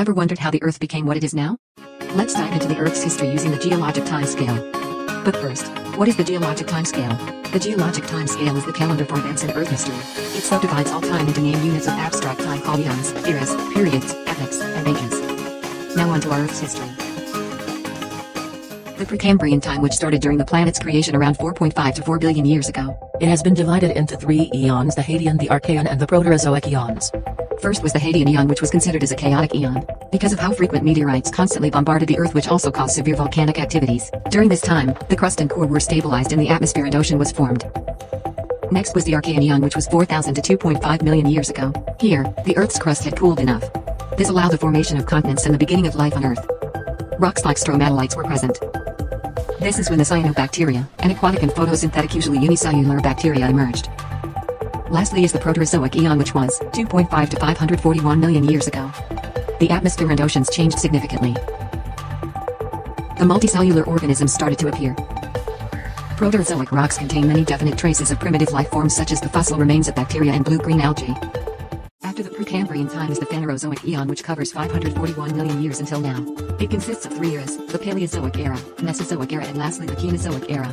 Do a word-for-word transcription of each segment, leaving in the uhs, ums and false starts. Ever wondered how the Earth became what it is now? Let's dive into the Earth's history using the geologic time scale. But first, what is the geologic time scale? The geologic time scale is the calendar for events in Earth history. It subdivides all time into named units of abstract time called eons, eras, periods, epochs, and ages. Now on to our Earth's history. The Precambrian time, which started during the planet's creation around four point five to four billion years ago. It has been divided into three eons: the Hadean, the Archean, and the Proterozoic eons. First was the Hadean eon, which was considered as a chaotic eon because of how frequent meteorites constantly bombarded the Earth, which also caused severe volcanic activities. During this time, the crust and core were stabilized and the atmosphere and ocean was formed. Next was the Archean eon, which was four thousand to two point five million years ago. Here, the Earth's crust had cooled enough. This allowed the formation of continents and the beginning of life on Earth. Rocks like stromatolites were present. This is when the cyanobacteria, an aquatic and photosynthetic usually unicellular bacteria, emerged. Lastly is the Proterozoic eon, which was two point five to five hundred forty-one million years ago. The atmosphere and oceans changed significantly. The multicellular organisms started to appear. Proterozoic rocks contain many definite traces of primitive life forms, such as the fossil remains of bacteria and blue-green algae. After the Precambrian time is the Phanerozoic eon, which covers five hundred forty-one million years until now. It consists of three eras: the Paleozoic era, Mesozoic era, and lastly the Cenozoic era.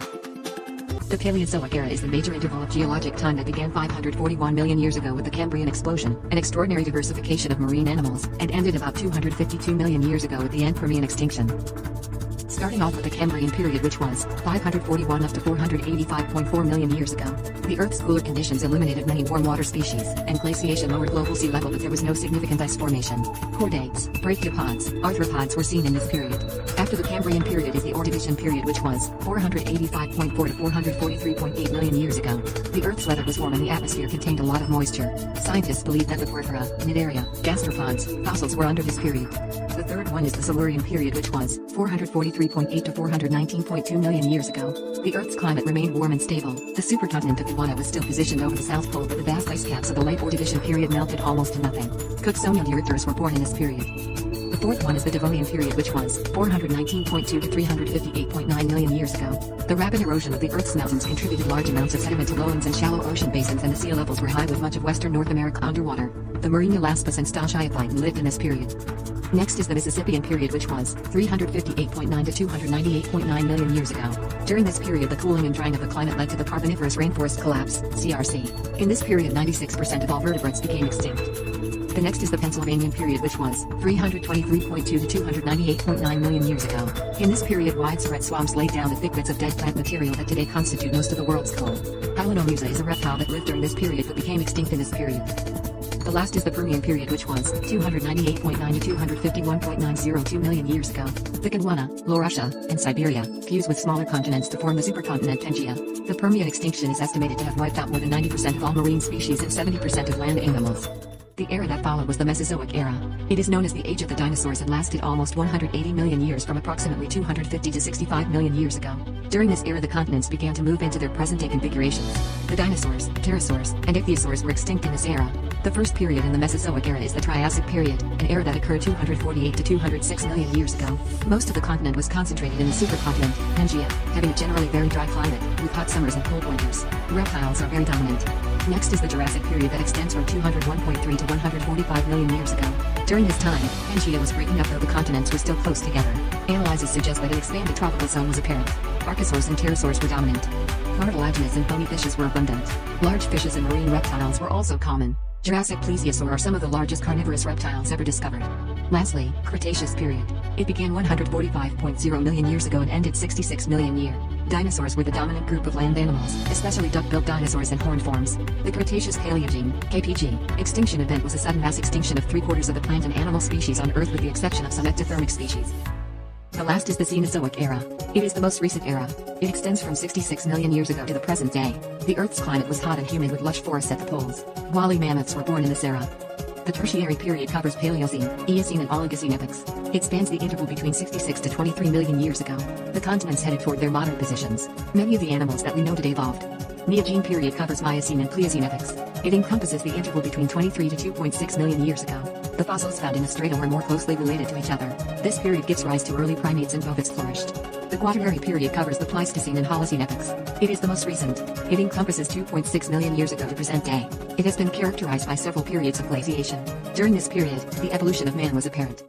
The Paleozoic era is the major interval of geologic time that began five hundred forty-one million years ago with the Cambrian Explosion, an extraordinary diversification of marine animals, and ended about two hundred fifty-two million years ago with the End-Permian extinction. Starting off with the Cambrian period, which was five hundred forty-one up to four hundred eighty-five point four million years ago. The Earth's cooler conditions eliminated many warm water species, and glaciation lowered global sea level, but there was no significant ice formation. Chordates, brachiopods, arthropods were seen in this period. After the Cambrian period is the Ordovician period, which was four hundred eighty-five point four to four hundred forty-three point eight million years ago. The Earth's weather was warm and the atmosphere contained a lot of moisture. Scientists believe that the Permian, cnidaria, gastropods, fossils were under this period. The third one is the Silurian period, which was four hundred forty-three point eight to four hundred nineteen point two million years ago. The Earth's climate remained warm and stable. The supercontinent of Gondwana was still positioned over the South Pole, but the vast ice caps of the late Ordovician period melted almost to nothing. Cooksonian erythers were born in this period. The fourth one is the Devonian period, which was four hundred nineteen point two to three hundred fifty-eight point nine million years ago. The rapid erosion of the Earth's mountains contributed large amounts of sediment to lowlands and shallow ocean basins, and the sea levels were high, with much of western North America underwater. The marine elaspas and stashiophyton lived in this period. Next is the Mississippian period, which was three hundred fifty-eight point nine to two hundred ninety-eight point nine million years ago. During this period, the cooling and drying of the climate led to the Carboniferous Rainforest Collapse, C R C. In this period, ninety-six percent of all vertebrates became extinct. The next is the Pennsylvanian period, which was three hundred twenty-three point two to two hundred ninety-eight point nine million years ago. In this period, widespread swamps laid down the thick beds of dead plant material that today constitute most of the world's coal. Hylonomus is a reptile that lived during this period but became extinct in this period. The last is the Permian period, which was two hundred ninety-eight point nine to two hundred fifty-one point nine zero two million years ago. The Gondwana, Laurasia, and Siberia fused with smaller continents to form the supercontinent Pangaea. The Permian extinction is estimated to have wiped out more than ninety percent of all marine species and seventy percent of land animals. The era that followed was the Mesozoic era. It is known as the Age of the Dinosaurs and lasted almost one hundred eighty million years, from approximately two hundred fifty to sixty-five million years ago. During this era, the continents began to move into their present-day configurations. The dinosaurs, pterosaurs, and ichthyosaurs were extinct in this era. The first period in the Mesozoic era is the Triassic period, an era that occurred two hundred forty-eight to two hundred six million years ago. Most of the continent was concentrated in the supercontinent, Pangaea, having a generally very dry climate, with hot summers and cold winters. Reptiles are very dominant. Next is the Jurassic period that extends from two hundred one point three to one hundred forty-five million years ago. During this time, Pangaea was breaking up, though the continents were still close together. Analyses suggest that an expanded tropical zone was apparent. Archosaurs and pterosaurs were dominant. Cartilaginous and bony fishes were abundant. Large fishes and marine reptiles were also common. Jurassic plesiosaur are some of the largest carnivorous reptiles ever discovered. Lastly, Cretaceous period. It began one hundred forty-five point zero million years ago and ended sixty-six million years. Dinosaurs were the dominant group of land animals, especially duck-billed dinosaurs and horned forms. The Cretaceous Paleogene, K P G, extinction event was a sudden mass extinction of three-quarters of the plant and animal species on Earth, with the exception of some ectothermic species. The last is the Cenozoic era. It is the most recent era. It extends from sixty-six million years ago to the present day. The Earth's climate was hot and humid, with lush forests at the poles. Woolly mammoths were born in this era. The Tertiary period covers Paleocene, Eocene, and Oligocene epochs. It spans the interval between sixty-six to twenty-three million years ago. The continents headed toward their modern positions. Many of the animals that we know today evolved. Neogene period covers Miocene and Pliocene epochs. It encompasses the interval between twenty-three to two point six million years ago. The fossils found in the strata were more closely related to each other. This period gives rise to early primates and bovids flourished. The Quaternary period covers the Pleistocene and Holocene epochs. It is the most recent. It encompasses two point six million years ago to present day. It has been characterized by several periods of glaciation. During this period, the evolution of man was apparent.